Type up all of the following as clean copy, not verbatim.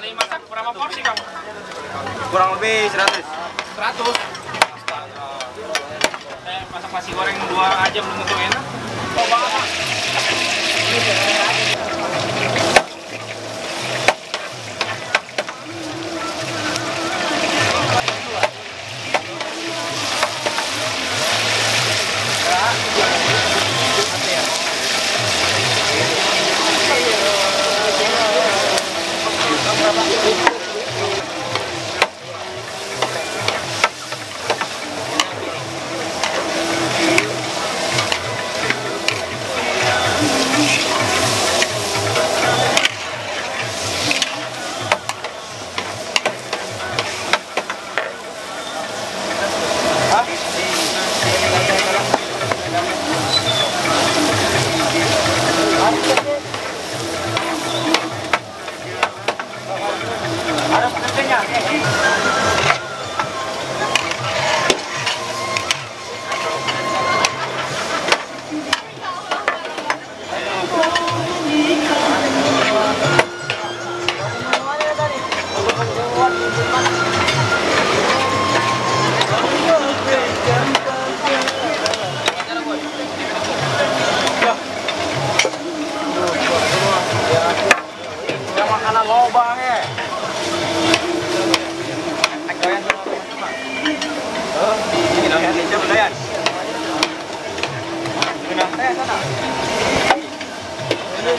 Sekali masak berapa porsi, Bang? Kurang lebih 100. 100. Saya masak nasi goreng 2 aja belum tentu enak. Oh, Bang.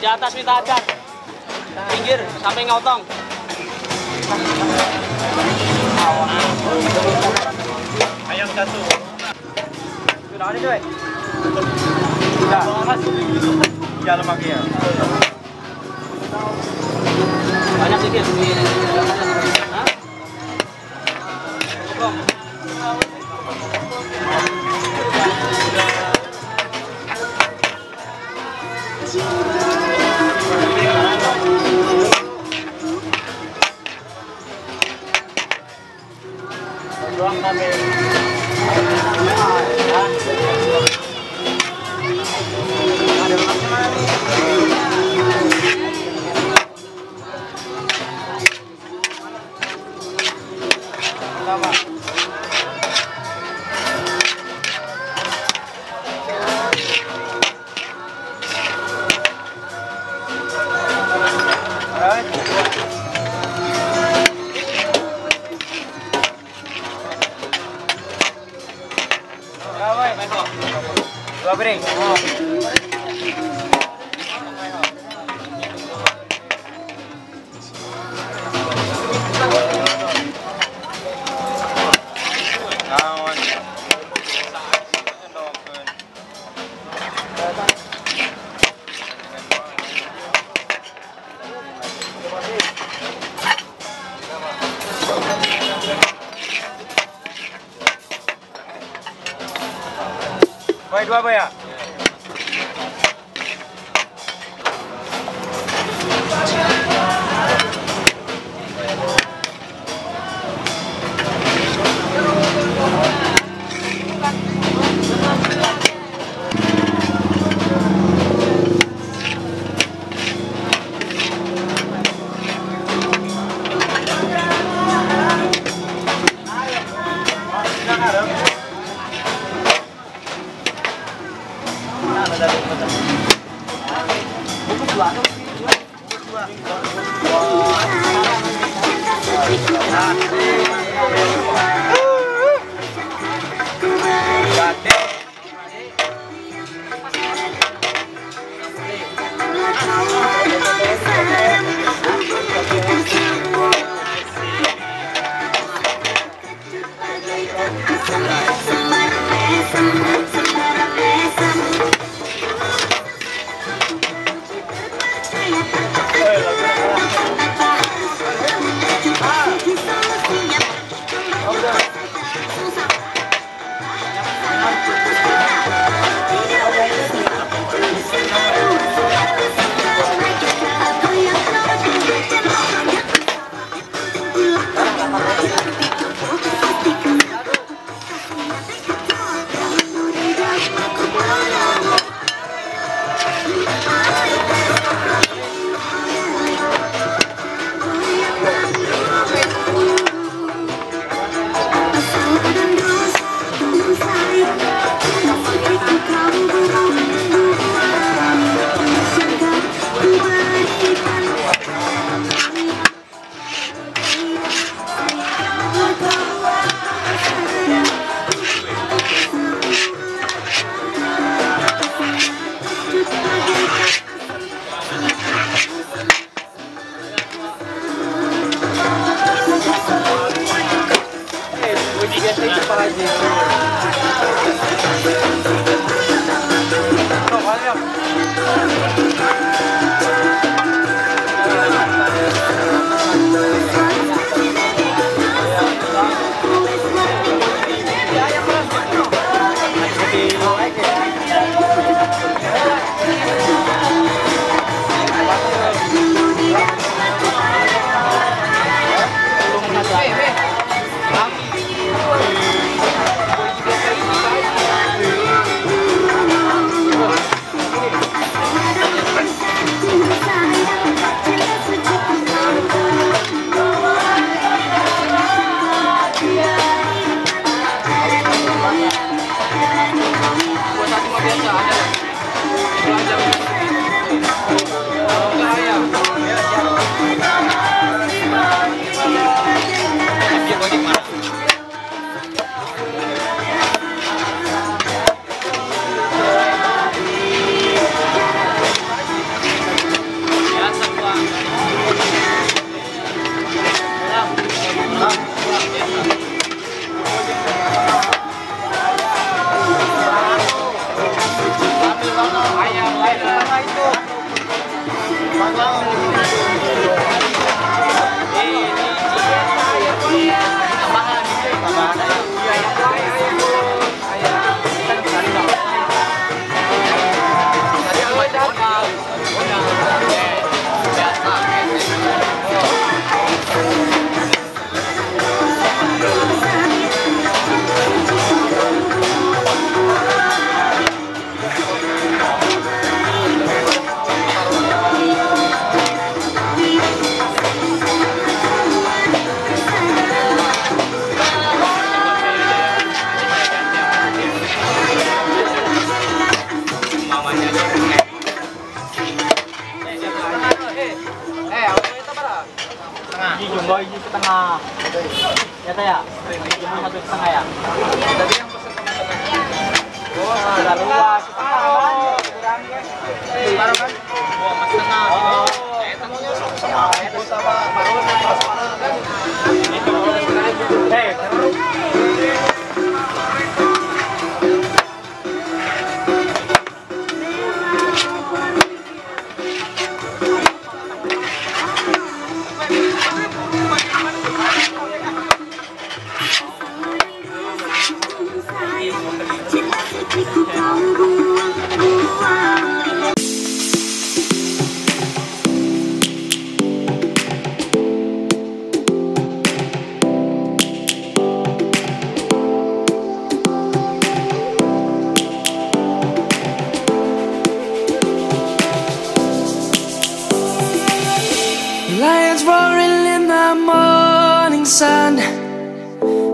Di atas minta ajar, pinggir sampai ngotong. Ayam satu. Sudah ada cuy. Sudah. Jalan lagi ya. Banyak sedikit. Hah? Dua apa ya? Let's go.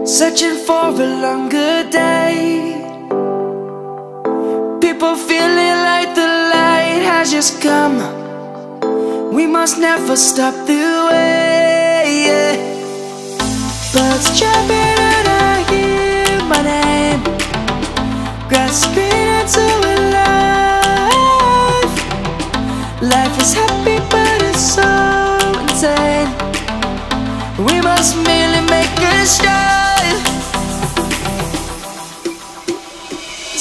Searching for a longer day. People feeling like the light has just come. We must never stop the way. Birds jumping and I hear my name, grasping into a life. Life is happy but it's so insane. We must merely make a start.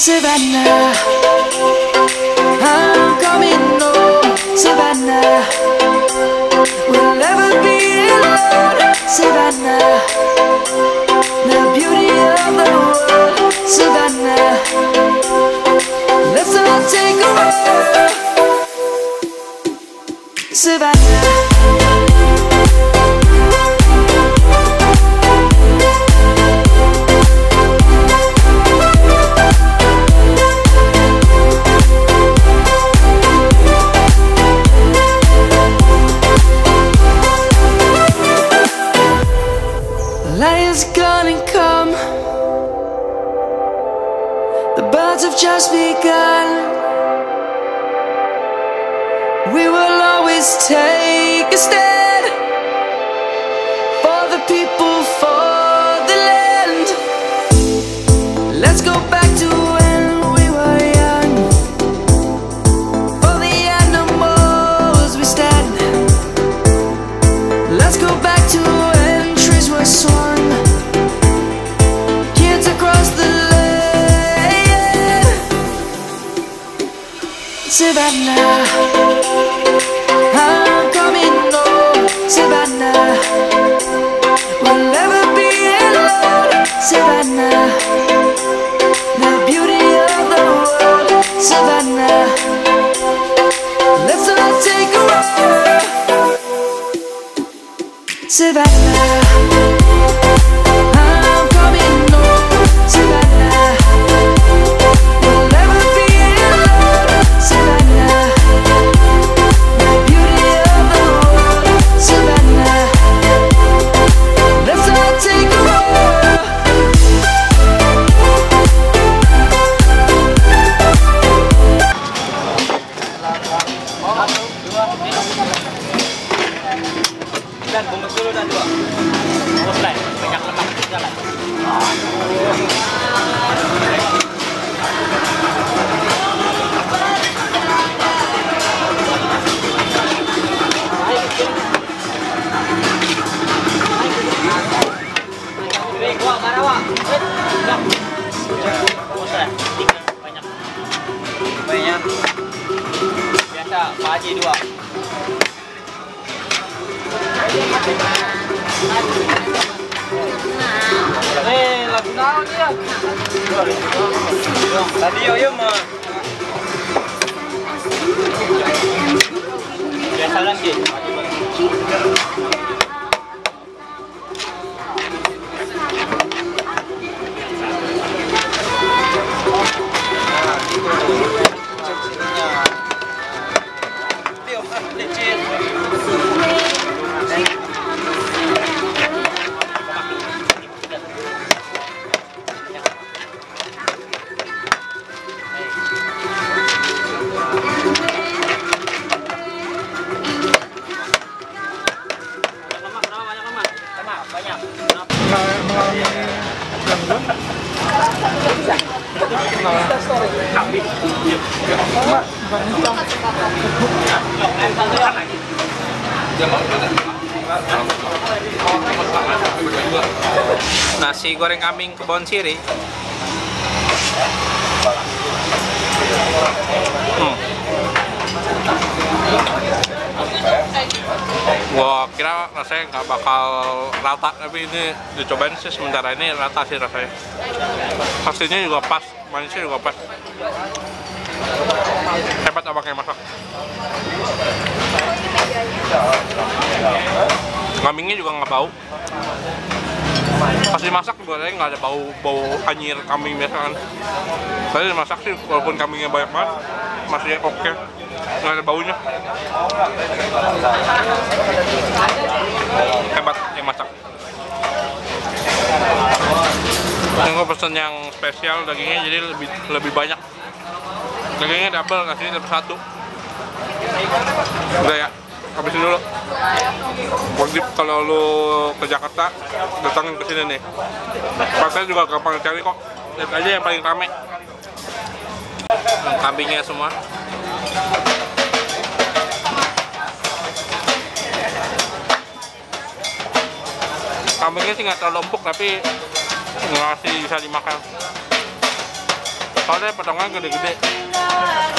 Savannah, I'm coming home. Savannah, we'll never be alone. Savannah, the beauty of the world. Savannah, let's all take a walk. Savannah. Just begun. We will always take a stand for the people, for the land. Let's go back to when we were young. For the animals we stand. Let's go back to when trees were swung. Kids across the land. Savannah, I'm coming home. Savannah, we'll never be alone. Savannah, the beauty of the world. Savannah, let's all take a walk. Savannah. Savannah, we'll never be alone. Savannah, lagi dua. Nih lagu naon dia? Tadi yo mah. Biasa lagi. Nasi goreng kambing kebon sirih. Wah, kira rasanya nggak bakal rata, tapi ini dicobain sih sementara ini rata sih rasanya. Pastinya juga pas, manisnya juga pas. Hebat abang yang masak. Kambingnya juga nggak bau. Pas dimasak sebenarnya nggak ada bau anyir kambing biasa kan. Tadi dimasak sih walaupun kambingnya banyak banget masih oke, nggak ada baunya. Hebat yang masak. Gue pesen yang spesial dagingnya jadi lebih banyak. Dagingnya double, nasinya dapat satu. Udah ya, habisin dulu. Wajib kalau lu ke Jakarta datangin ke sini nih. Pasarnya juga gampang cari kok. Lihat aja yang paling rame. Kambingnya semua. Kambingnya sih nggak terlalu empuk tapi masih bisa dimakan. Soalnya potongan gede-gede.